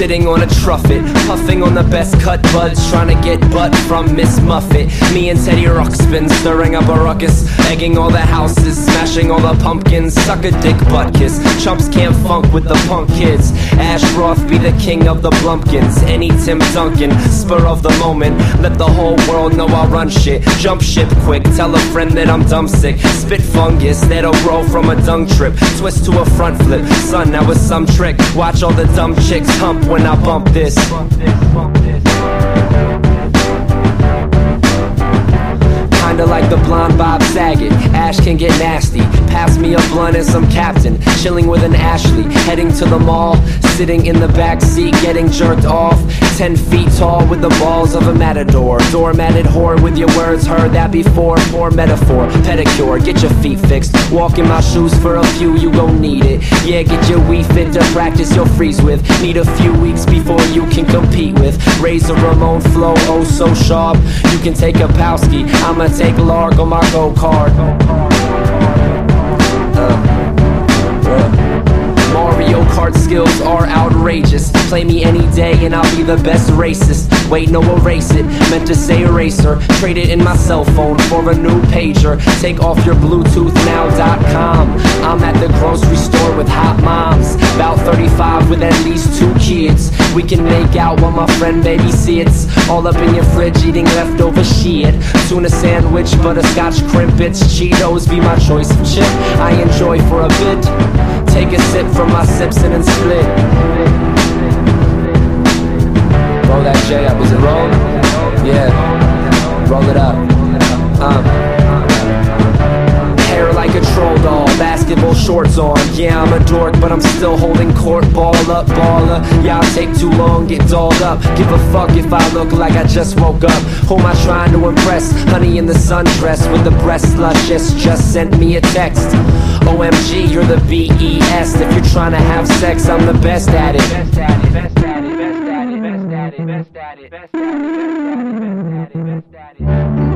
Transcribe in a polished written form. sitting on a truffet, puffing on the best cut buds, trying to get butt from Miss Muffet. Me and Teddy Ruxpin stirring up a ruckus, egging all the houses, smashing all the pumpkins. Suck a dick butt kiss, chumps can't funk with the punk kids. Ash Roth be the king of the blumpkins, any Tim Duncan, spur of the moment. Let the whole world know I run shit, jump ship quick, tell a friend that I'm dumb sick. Spit fungus that'll grow from a dung trip, twist to a front flip, son that was some trick. Watch all the dumb chicks hump when I bump this. Kinda like the blonde Bob Saget, Ash can get nasty. Pass me a blunt and some Captain, chilling with an Ashley, heading to the mall, sitting in the backseat, getting jerked off. 10 feet tall with the balls of a matador, doormatted whore with your words heard that before. Poor metaphor, pedicure, get your feet fixed. Walk in my shoes for a few, you gon' need it. Yeah, get your Wii Fit to practice your freeze with. Need a few weeks before you can compete with. Razor Ramon flow, oh so sharp. You can take a Powski, I'ma take Lark on my go-kart. Mario Kart skills are outrageous. Play me any day and I'll be the best racist. Wait, no, erase it. Meant to say eraser. Trade it in my cell phone for a new pager. Take off your bluetoothnow.com. I'm at the grocery store with hot moms, about 35 with at least 2 kids. We can make out while my friend babysits, all up in your fridge eating leftover shit. Tuna sandwich, butterscotch crimpets, Cheetos be my choice of chip. I enjoy for a bit. Take a sip from my Simpson and split. Roll that J up, was it roll? Yeah, roll it up. Hair like a troll doll, basketball shorts on. Yeah, I'm a dork, but I'm still holding court. Ball up, baller. Y'all take too long, get dolled up. Give a fuck if I look like I just woke up. Who am I trying to impress? Honey in the sundress with the breast luscious just sent me a text. OMG, you're the BES. If you're trying to have sex, I'm the best at it. Best at it, best at it, best at it, best at it, best at it, best at it, best at it, best at it, best at it, best at it.